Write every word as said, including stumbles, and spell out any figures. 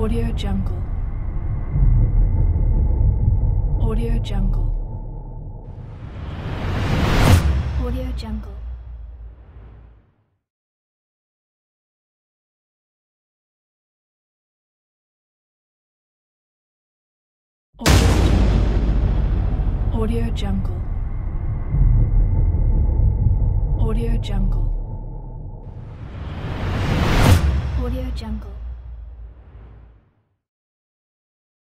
AudioJungle. AudioJungle. AudioJungle. AudioJungle. AudioJungle. AudioJungle.